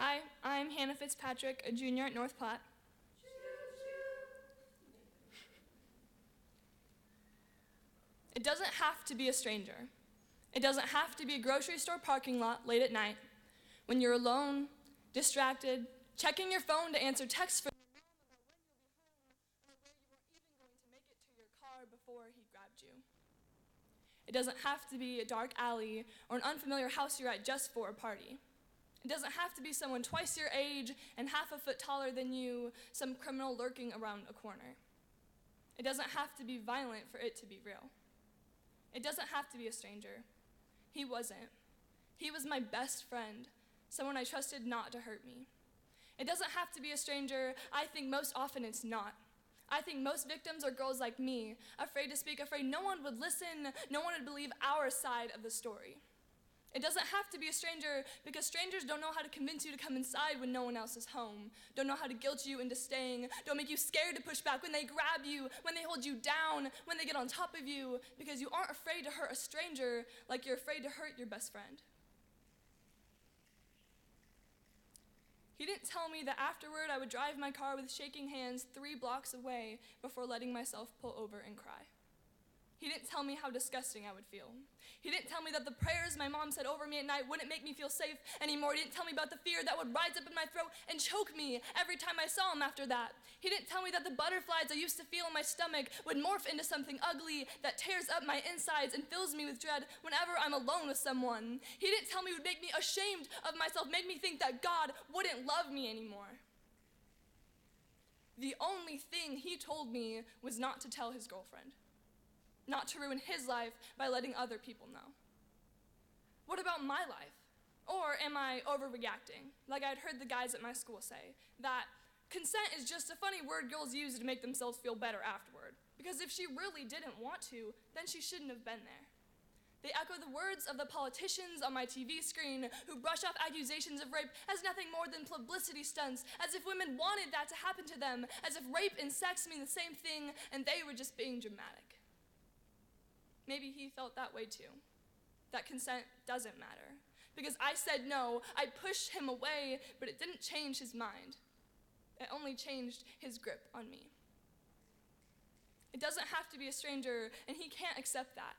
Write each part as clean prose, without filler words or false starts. Hi, I'm Hannah Fitzpatrick, a junior at North Platte. It doesn't have to be a stranger. It doesn't have to be a grocery store parking lot late at night when you're alone, distracted, checking your phone to answer texts from your mom about when you'll be home or where you are even going to make it to your car before he grabbed you. It doesn't have to be a dark alley or an unfamiliar house you're at just for a party. It doesn't have to be someone twice your age and half a foot taller than you, some criminal lurking around a corner. It doesn't have to be violent for it to be real. It doesn't have to be a stranger. He wasn't. He was my best friend, someone I trusted not to hurt me. It doesn't have to be a stranger. I think most often it's not. I think most victims are girls like me, afraid to speak, afraid no one would listen, no one would believe our side of the story. It doesn't have to be a stranger because strangers don't know how to convince you to come inside when no one else is home, don't know how to guilt you into staying, don't make you scared to push back when they grab you, when they hold you down, when they get on top of you, because you aren't afraid to hurt a stranger like you're afraid to hurt your best friend. He didn't tell me that afterward I would drive my car with shaking hands 3 blocks away before letting myself pull over and cry. He didn't tell me how disgusting I would feel. He didn't tell me that the prayers my mom said over me at night wouldn't make me feel safe anymore. He didn't tell me about the fear that would rise up in my throat and choke me every time I saw him after that. He didn't tell me that the butterflies I used to feel in my stomach would morph into something ugly that tears up my insides and fills me with dread whenever I'm alone with someone. He didn't tell me it would make me ashamed of myself, make me think that God wouldn't love me anymore. The only thing he told me was not to tell his girlfriend, not to ruin his life by letting other people know. What about my life? Or am I overreacting, like I'd heard the guys at my school say, that consent is just a funny word girls use to make themselves feel better afterward, because if she really didn't want to, then she shouldn't have been there. They echo the words of the politicians on my TV screen who brush off accusations of rape as nothing more than publicity stunts, as if women wanted that to happen to them, as if rape and sex mean the same thing and they were just being dramatic. Maybe he felt that way too, that consent doesn't matter. Because I said no, I pushed him away, but it didn't change his mind. It only changed his grip on me. It doesn't have to be a stranger, and he can't accept that.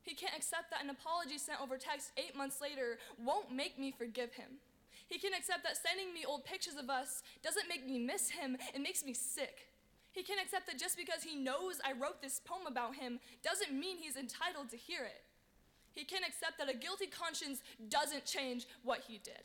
He can't accept that an apology sent over text 8 months later won't make me forgive him. He can't accept that sending me old pictures of us doesn't make me miss him, it makes me sick. He can't accept that just because he knows I wrote this poem about him doesn't mean he's entitled to hear it. He can't accept that a guilty conscience doesn't change what he did.